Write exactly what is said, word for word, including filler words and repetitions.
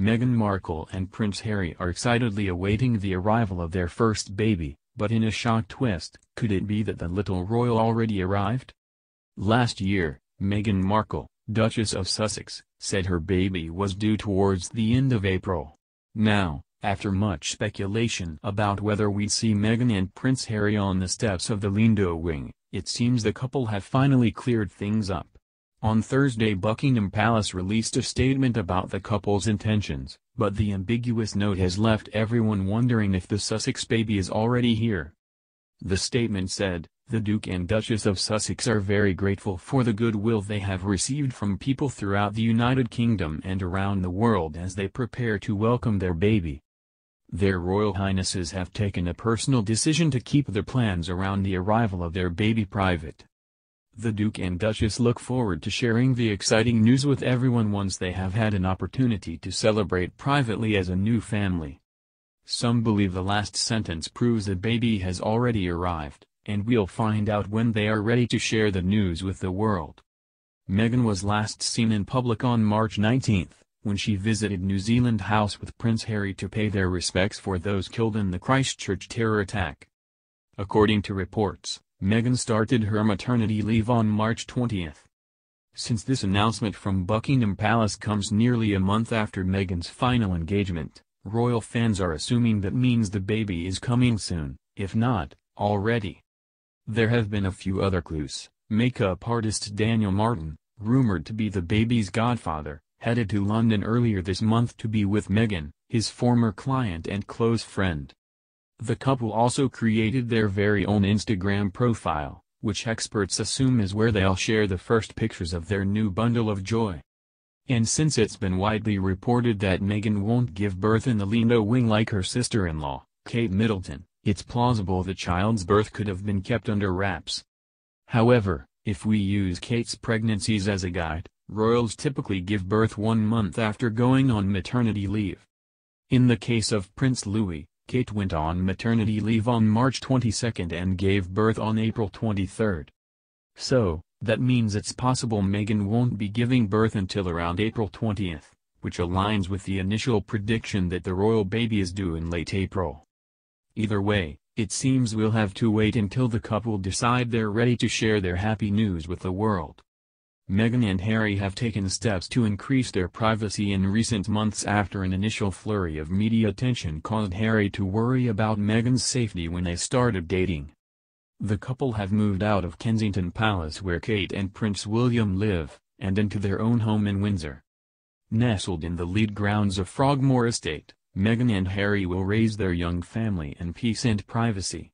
Meghan Markle and Prince Harry are excitedly awaiting the arrival of their first baby, but in a shock twist, could it be that the little royal already arrived? Last year, Meghan Markle, Duchess of Sussex, said her baby was due towards the end of April. Now, after much speculation about whether we'd see Meghan and Prince Harry on the steps of the Lindo Wing, it seems the couple have finally cleared things up. On Thursday, Buckingham Palace released a statement about the couple's intentions, but the ambiguous note has left everyone wondering if the Sussex baby is already here. The statement said, "The Duke and Duchess of Sussex are very grateful for the goodwill they have received from people throughout the United Kingdom and around the world as they prepare to welcome their baby. Their Royal Highnesses have taken a personal decision to keep their plans around the arrival of their baby private. The Duke and Duchess look forward to sharing the exciting news with everyone once they have had an opportunity to celebrate privately as a new family." Some believe the last sentence proves the baby has already arrived, and we'll find out when they are ready to share the news with the world. Meghan was last seen in public on March nineteenth, when she visited New Zealand House with Prince Harry to pay their respects for those killed in the Christchurch terror attack. According to reports, Meghan started her maternity leave on March twentieth. Since this announcement from Buckingham Palace comes nearly a month after Meghan's final engagement, royal fans are assuming that means the baby is coming soon, if not already. There have been a few other clues. Makeup artist Daniel Martin, rumored to be the baby's godfather, headed to London earlier this month to be with Meghan, his former client and close friend. The couple also created their very own Instagram profile, which experts assume is where they'll share the first pictures of their new bundle of joy. And since it's been widely reported that Meghan won't give birth in the Lindo Wing like her sister-in-law, Kate Middleton, it's plausible the child's birth could have been kept under wraps. However, if we use Kate's pregnancies as a guide, royals typically give birth one month after going on maternity leave. In the case of Prince Louis, Kate went on maternity leave on March twenty-second and gave birth on April twenty-third. So, that means it's possible Meghan won't be giving birth until around April twentieth, which aligns with the initial prediction that the royal baby is due in late April. Either way, it seems we'll have to wait until the couple decide they're ready to share their happy news with the world. Meghan and Harry have taken steps to increase their privacy in recent months after an initial flurry of media attention caused Harry to worry about Meghan's safety when they started dating. The couple have moved out of Kensington Palace, where Kate and Prince William live, and into their own home in Windsor. Nestled in the lead grounds of Frogmore Estate, Meghan and Harry will raise their young family in peace and privacy.